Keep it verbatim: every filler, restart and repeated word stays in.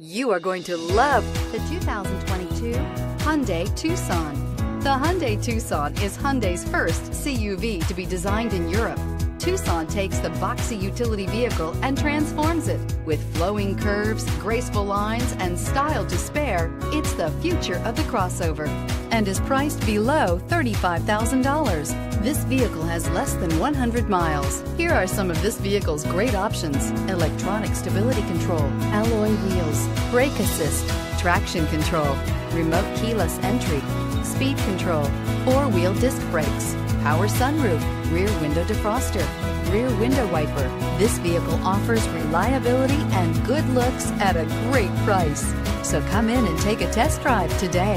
You are going to love the two thousand twenty-two Hyundai Tucson. The Hyundai Tucson is Hyundai's first C U V to be designed in Europe. Tucson takes the boxy utility vehicle and transforms it. With flowing curves, graceful lines, and style to spare, it's the future of the crossover and is priced below thirty-five thousand dollars. This vehicle has less than one hundred miles. Here are some of this vehicle's great options: electronic stability control, alloy wheels, brake assist, traction control, remote keyless entry, speed control, four-wheel disc brakes, power sunroof, rear window defroster, rear window wiper. This vehicle offers reliability and good looks at a great price. So come in and take a test drive today.